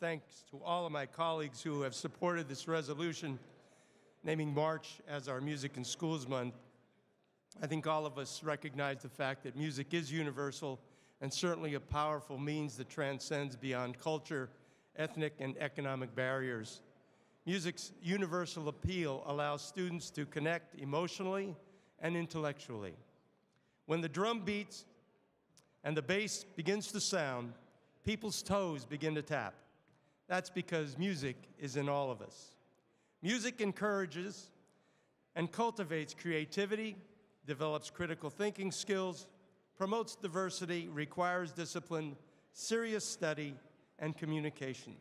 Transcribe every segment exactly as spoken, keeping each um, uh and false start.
Thanks to all of my colleagues who have supported this resolution naming March as our Music in Schools Month. I think all of us recognize the fact that music is universal and certainly a powerful means that transcends beyond culture, ethnic, and economic barriers. Music's universal appeal allows students to connect emotionally and intellectually. When the drum beats and the bass begins to sound, people's toes begin to tap. That's because music is in all of us. Music encourages and cultivates creativity, develops critical thinking skills, promotes diversity, requires discipline, serious study, and communication.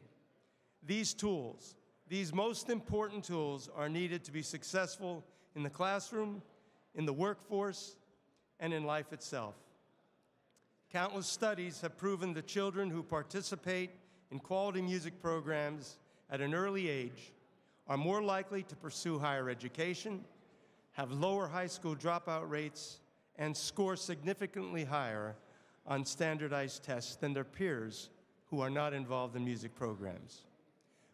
These tools, these most important tools, are needed to be successful in the classroom, in the workforce, and in life itself. Countless studies have proven that children who participate in quality music programs at an early age are more likely to pursue higher education, have lower high school dropout rates, and score significantly higher on standardized tests than their peers who are not involved in music programs.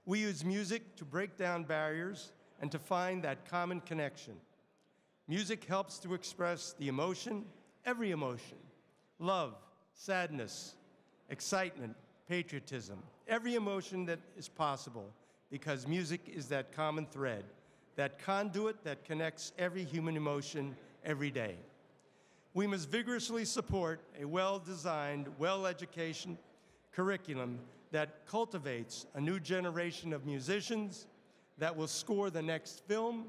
We use music to break down barriers and to find that common connection. Music helps to express the emotion, every emotion, love, sadness, excitement, patriotism, every emotion that is possible, because music is that common thread, that conduit that connects every human emotion every day. We must vigorously support a well-designed, well-educated curriculum that cultivates a new generation of musicians that will score the next film,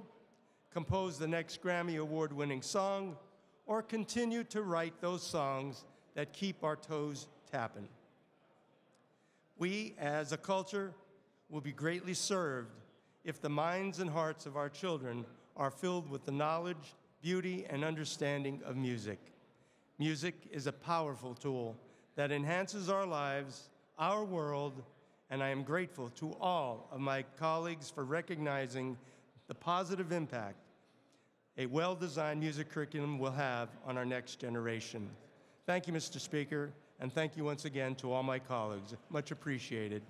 compose the next Grammy Award-winning song, or continue to write those songs that keep our toes tapping. We, as a culture, will be greatly served if the minds and hearts of our children are filled with the knowledge, beauty, and understanding of music. Music is a powerful tool that enhances our lives, our world, and I am grateful to all of my colleagues for recognizing the positive impact a well-designed music curriculum will have on our next generation. Thank you, Mister Speaker, and thank you once again to all my colleagues. Much appreciated.